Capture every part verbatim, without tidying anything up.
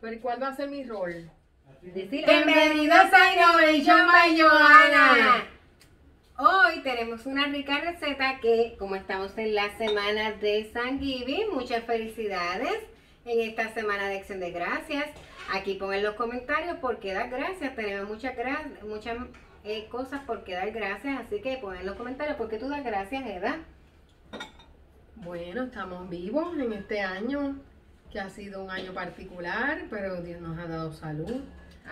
Pero ¿cuál va a ser mi rol? Bienvenidos a Innovation by Johanna. Hoy tenemos una rica receta que, como estamos en la semana de Thanksgiving, muchas felicidades en esta semana de Acción de Gracias. Aquí pon en los comentarios por qué dar gracias. Tenemos muchas gracias, muchas eh, cosas por qué dar gracias, así que pon en los comentarios por qué tú das gracias, Eda. Bueno, estamos vivos en este año, que ha sido un año particular, pero Dios nos ha dado salud.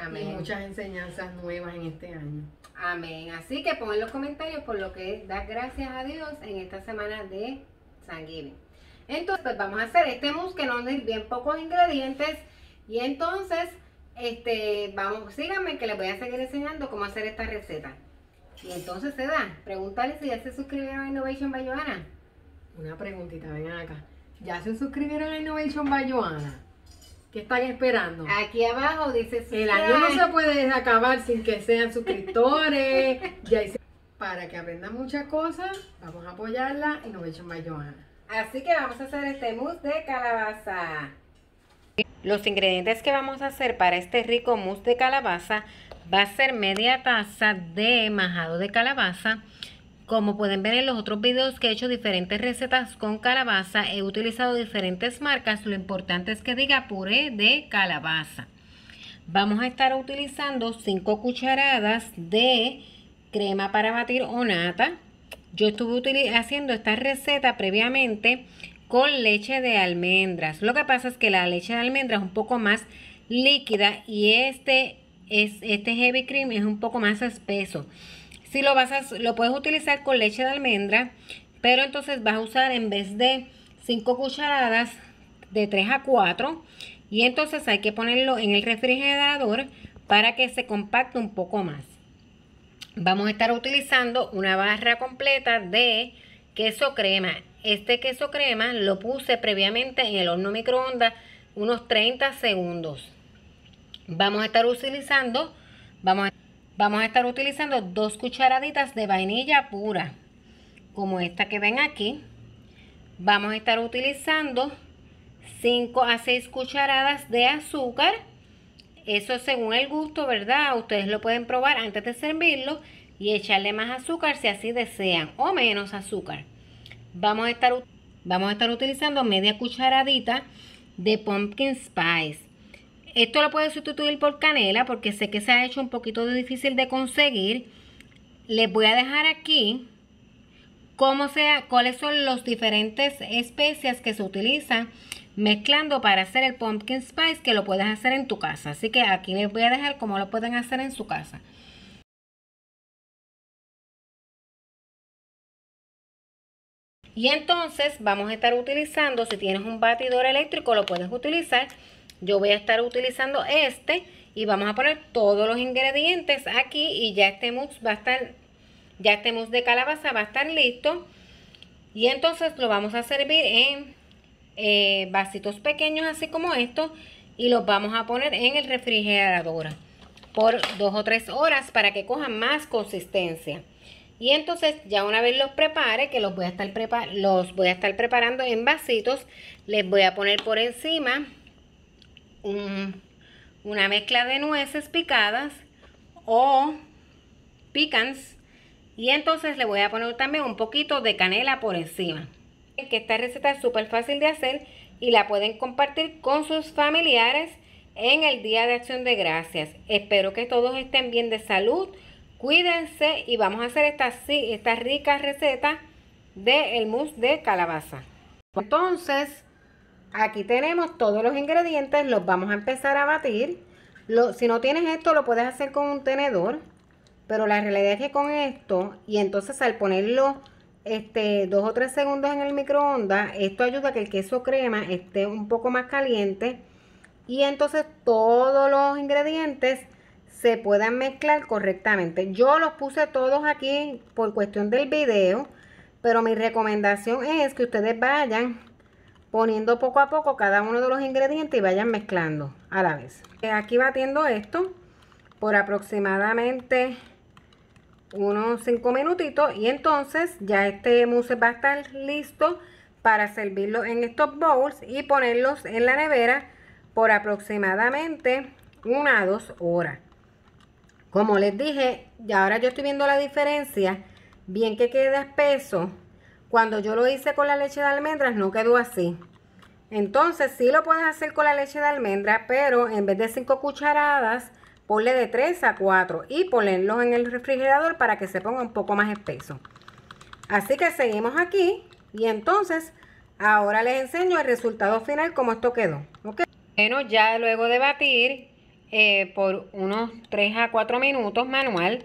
Amén. Y muchas enseñanzas nuevas en este año. Amén. Así que pon en los comentarios por lo que das gracias a Dios en esta semana de Thanksgiving. Entonces, pues vamos a hacer este mousse que nos den bien pocos ingredientes. Y entonces, este, vamos, síganme que les voy a seguir enseñando cómo hacer esta receta. Y entonces se da, pregúntale si ya se suscribieron a Innovation by Johanna. Una preguntita, vengan acá. ¿Ya se suscribieron a Innovation by Johanna? ¿Qué están esperando? Aquí abajo dice suscribir. El año no se puede acabar sin que sean suscriptores. Ya hice... Para que aprendan muchas cosas, vamos a apoyarla, Innovation by Johanna. Así que vamos a hacer este mousse de calabaza. Los ingredientes que vamos a hacer para este rico mousse de calabaza va a ser media taza de majado de calabaza. Como pueden ver en los otros videos que he hecho diferentes recetas con calabaza, he utilizado diferentes marcas. Lo importante es que diga puré de calabaza. Vamos a estar utilizando cinco cucharadas de crema para batir o nata. Yo estuve haciendo esta receta previamente con leche de almendras. Lo que pasa es que la leche de almendras es un poco más líquida y este, es, este heavy cream es un poco más espeso. Si lo vas a, lo puedes utilizar con leche de almendra, pero entonces vas a usar en vez de cinco cucharadas, de tres a cuatro. Y entonces hay que ponerlo en el refrigerador para que se compacte un poco más. Vamos a estar utilizando una barra completa de queso crema. Este queso crema lo puse previamente en el horno microondas unos treinta segundos. Vamos a estar utilizando, vamos a Vamos a estar utilizando dos cucharaditas de vainilla pura, como esta que ven aquí. Vamos a estar utilizando cinco a seis cucharadas de azúcar. Eso según el gusto, ¿verdad? Ustedes lo pueden probar antes de servirlo y echarle más azúcar si así desean, o menos azúcar. Vamos a estar, vamos a estar utilizando media cucharadita de pumpkin spice. Esto lo puedes sustituir por canela porque sé que se ha hecho un poquito difícil de conseguir. Les voy a dejar aquí cómo sea, cuáles son las diferentes especias que se utilizan mezclando para hacer el pumpkin spice, que lo puedes hacer en tu casa. Así que aquí les voy a dejar cómo lo pueden hacer en su casa. Y entonces vamos a estar utilizando, si tienes un batidor eléctrico lo puedes utilizar. Yo voy a estar utilizando este y vamos a poner todos los ingredientes aquí y ya este mousse va a estar, ya este mousse de calabaza va a estar listo. Y entonces lo vamos a servir en eh, vasitos pequeños así como estos y los vamos a poner en el refrigerador por dos o tres horas para que cojan más consistencia. Y entonces ya una vez los prepare, que los voy a estar, prepa los voy a estar preparando en vasitos, les voy a poner por encima Un, una mezcla de nueces picadas o pecans y entonces le voy a poner también un poquito de canela por encima. Que esta receta es súper fácil de hacer y la pueden compartir con sus familiares en el Día de Acción de Gracias. Espero que todos estén bien de salud, cuídense y vamos a hacer esta, esta rica receta del mousse de calabaza. Entonces aquí tenemos todos los ingredientes, los vamos a empezar a batir. Lo, si no tienes esto lo puedes hacer con un tenedor, pero la realidad es que con esto, y entonces al ponerlo este, dos o tres segundos en el microondas, esto ayuda a que el queso crema esté un poco más caliente y entonces todos los ingredientes se puedan mezclar correctamente. Yo los puse todos aquí por cuestión del video, pero mi recomendación es que ustedes vayan poniendo poco a poco cada uno de los ingredientes y vayan mezclando a la vez. Aquí batiendo esto por aproximadamente unos cinco minutitos y entonces ya este mousse va a estar listo para servirlo en estos bowls y ponerlos en la nevera por aproximadamente una a dos horas. Como les dije, y ahora yo estoy viendo la diferencia, bien que queda espeso. Cuando yo lo hice con la leche de almendras no quedó así. Entonces sí lo puedes hacer con la leche de almendra, pero en vez de cinco cucharadas, ponle de tres a cuatro y ponerlos en el refrigerador para que se ponga un poco más espeso. Así que seguimos aquí y entonces ahora les enseño el resultado final, cómo esto quedó. ¿Okay? Bueno, ya luego de batir eh, por unos tres a cuatro minutos manual.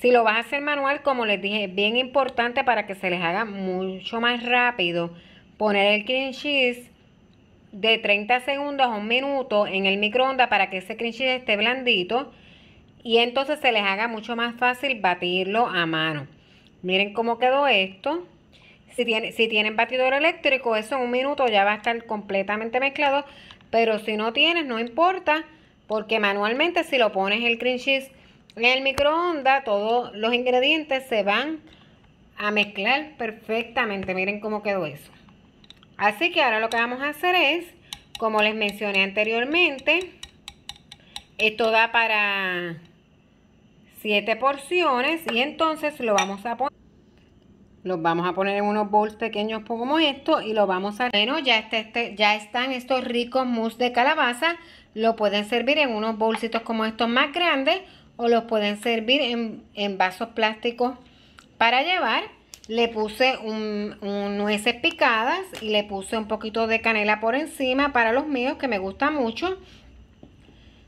Si lo vas a hacer manual, como les dije, es bien importante para que se les haga mucho más rápido poner el cream cheese de treinta segundos a un minuto en el microondas para que ese cream cheese esté blandito y entonces se les haga mucho más fácil batirlo a mano. Miren cómo quedó esto. Si, tiene, si tienen batidor eléctrico, eso en un minuto ya va a estar completamente mezclado, pero si no tienes, no importa, porque manualmente si lo pones el cream cheese en el microondas, todos los ingredientes se van a mezclar perfectamente. Miren cómo quedó eso. Así que ahora lo que vamos a hacer es, como les mencioné anteriormente, esto da para siete porciones y entonces lo vamos a poner. Los vamos a poner en unos bowls pequeños como esto y lo vamos a... Bueno, ya, este, este, ya están estos ricos mousse de calabaza. Lo pueden servir en unos bolsitos como estos más grandes o los pueden servir en, en vasos plásticos para llevar. Le puse un, un nueces picadas y le puse un poquito de canela por encima para los míos que me gusta mucho.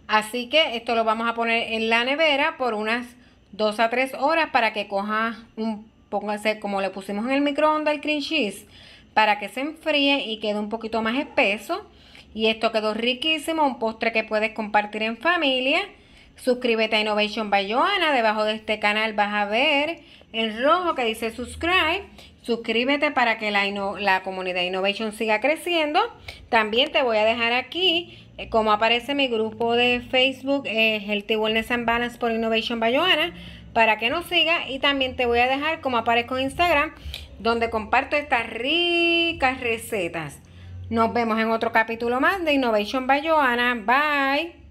Así que esto lo vamos a poner en la nevera por unas dos a tres horas para que coja un poco, como le pusimos en el microondas el cream cheese, para que se enfríe y quede un poquito más espeso. Y esto quedó riquísimo, un postre que puedes compartir en familia. Suscríbete a Innovation by Johanna. Debajo de este canal vas a ver en rojo que dice subscribe. Suscríbete para que la, la comunidad Innovation siga creciendo. También te voy a dejar aquí eh, como aparece mi grupo de Facebook, eh, Healthy Wellness and Balance por Innovation by Johanna, para que nos siga. Y también te voy a dejar como aparezco en Instagram, donde comparto estas ricas recetas. Nos vemos en otro capítulo más de Innovation by Johanna. Bye.